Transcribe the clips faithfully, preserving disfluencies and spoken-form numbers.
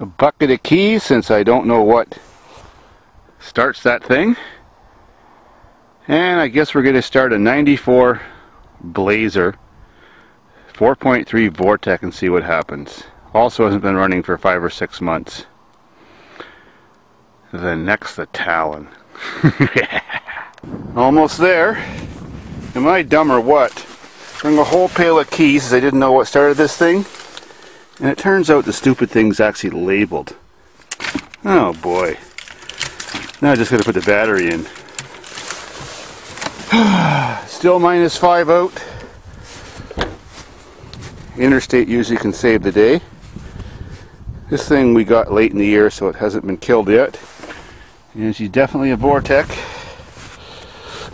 a bucket of keys, since I don't know what starts that thing. And I guess we're going to start a ninety-four Blazer four point three Vortec and see what happens. Also hasn't been running for five or six months. Then next, the Talon. Almost there. Am I dumb or what? Bring a whole pail of keys because I didn't know what started this thing. And it turns out the stupid thing's actually labeled. Oh boy. Now I just gotta put the battery in. Still minus five out. Interstate usually can save the day. This thing we got late in the year, so it hasn't been killed yet. And she's definitely a Vortec.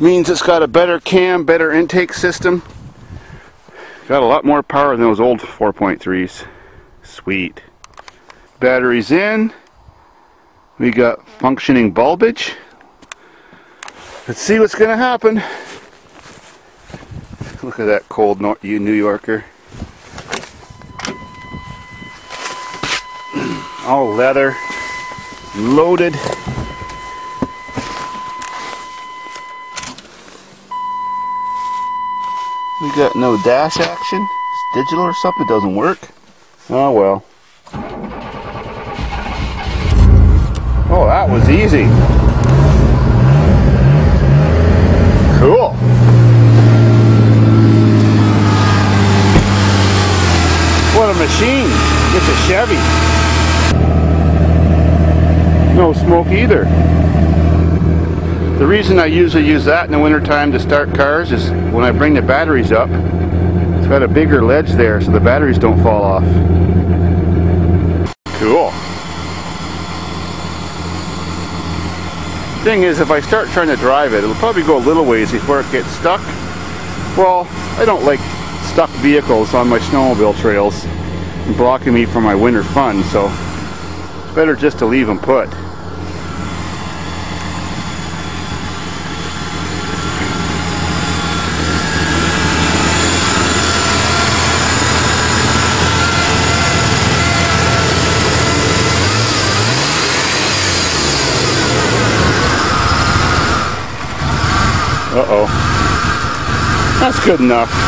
Means it's got a better cam, better intake system. Got a lot more power than those old four point threes. Sweet. Batteries in. We got functioning bulbage. Let's see what's gonna happen. Look at that cold New Yorker. All leather. Loaded. We got no dash action. It's digital or something. It doesn't work. Oh well. Oh, that was easy. Cool. What a machine. It's a Chevy. No smoke either. The reason I usually use that in the winter time to start cars is when I bring the batteries up, it's got a bigger ledge there so the batteries don't fall off. Cool. Thing is, if I start trying to drive it, it'll probably go a little ways before it gets stuck. Well, I don't like stuck vehicles on my snowmobile trails and blocking me from my winter fun, so it's better just to leave them put. Uh-oh. That's good enough.